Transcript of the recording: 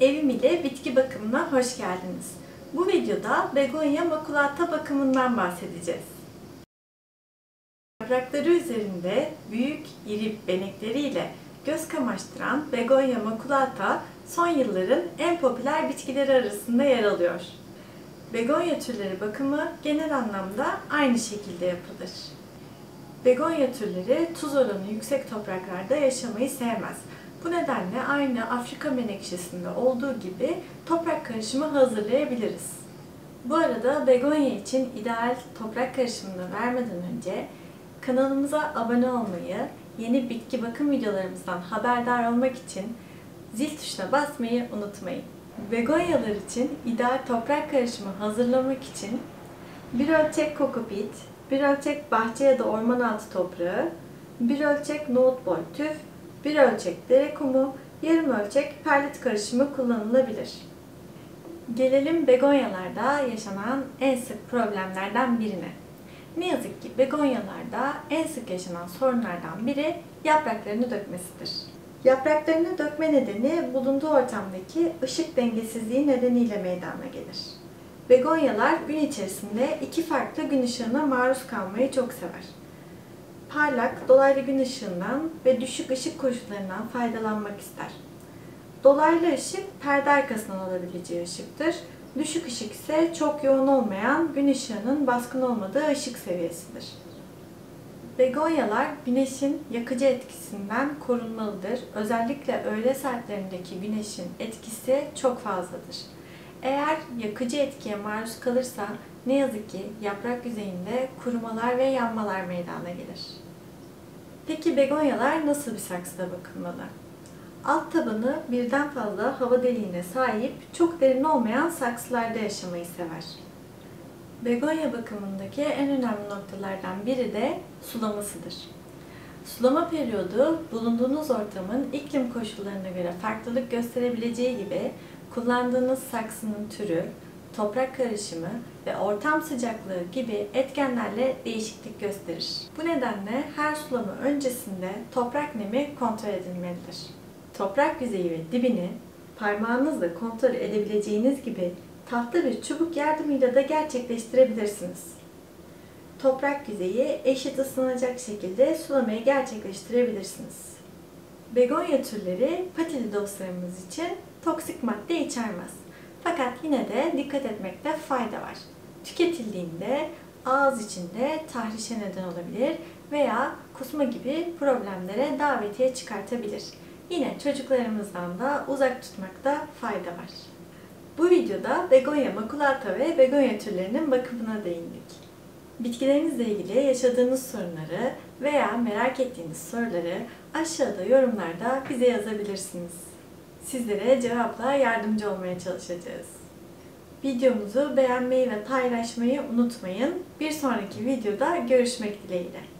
Evim ile bitki bakımına hoş geldiniz. Bu videoda Begonia maculata bakımından bahsedeceğiz. Yaprakları üzerinde büyük iri benekleriyle göz kamaştıran Begonia maculata son yılların en popüler bitkileri arasında yer alıyor. Begonia türleri bakımı genel anlamda aynı şekilde yapılır. Begonia türleri tuz oranı yüksek topraklarda yaşamayı sevmez. Bu nedenle aynı Afrika menekşesinde olduğu gibi toprak karışımı hazırlayabiliriz. Bu arada Begonia için ideal toprak karışımını vermeden önce kanalımıza abone olmayı, yeni bitki bakım videolarımızdan haberdar olmak için zil tuşuna basmayı unutmayın. Begonialar için ideal toprak karışımı hazırlamak için bir ölçek kokopit, bir ölçek bahçe ya da orman altı toprağı, bir ölçek nohut boy tüf, bir ölçek dere kumu, yarım ölçek perlit karışımı kullanılabilir. Gelelim begonyalarda yaşanan en sık problemlerden birine. Ne yazık ki begonyalarda en sık yaşanan sorunlardan biri yapraklarını dökmesidir. Yapraklarını dökme nedeni bulunduğu ortamdaki ışık dengesizliği nedeniyle meydana gelir. Begonyalar gün içerisinde iki farklı gün ışığına maruz kalmayı çok sever. Parlak, dolaylı gün ışığından ve düşük ışık koşullarından faydalanmak ister. Dolaylı ışık perde arkasından olabileceği ışıktır. Düşük ışık ise çok yoğun olmayan, gün ışığının baskın olmadığı ışık seviyesidir. Begonyalar güneşin yakıcı etkisinden korunmalıdır. Özellikle öğle saatlerindeki güneşin etkisi çok fazladır. Eğer yakıcı etkiye maruz kalırsa ne yazık ki yaprak yüzeyinde kurumalar ve yanmalar meydana gelir. Peki begonyalar nasıl bir saksıda bakılmalı? Alt tabanı birden fazla hava deliğine sahip, çok derin olmayan saksılarda yaşamayı sever. Begonya bakımındaki en önemli noktalardan biri de sulamasıdır. Sulama periyodu, bulunduğunuz ortamın iklim koşullarına göre farklılık gösterebileceği gibi, kullandığınız saksının türü, toprak karışımı ve ortam sıcaklığı gibi etkenlerle değişiklik gösterir. Bu nedenle her sulama öncesinde toprak nemi kontrol edilmelidir. Toprak yüzeyi ve dibini parmağınızla kontrol edebileceğiniz gibi tahta bir çubuk yardımıyla da gerçekleştirebilirsiniz. Toprak yüzeyi eşit ısınacak şekilde sulamayı gerçekleştirebilirsiniz. Begonia türleri patili dostlarımız için toksik madde içermez. Fakat yine de dikkat etmekte fayda var. Tüketildiğinde ağız içinde tahrişe neden olabilir veya kusma gibi problemlere davetiye çıkartabilir. Yine çocuklarımızdan da uzak tutmakta fayda var. Bu videoda Begonia maculata ve Begonia türlerinin bakımına değindik. Bitkilerinizle ilgili yaşadığınız sorunları veya merak ettiğiniz soruları aşağıda yorumlarda bize yazabilirsiniz. Sizlere cevapla yardımcı olmaya çalışacağız. Videomuzu beğenmeyi ve paylaşmayı unutmayın. Bir sonraki videoda görüşmek dileğiyle.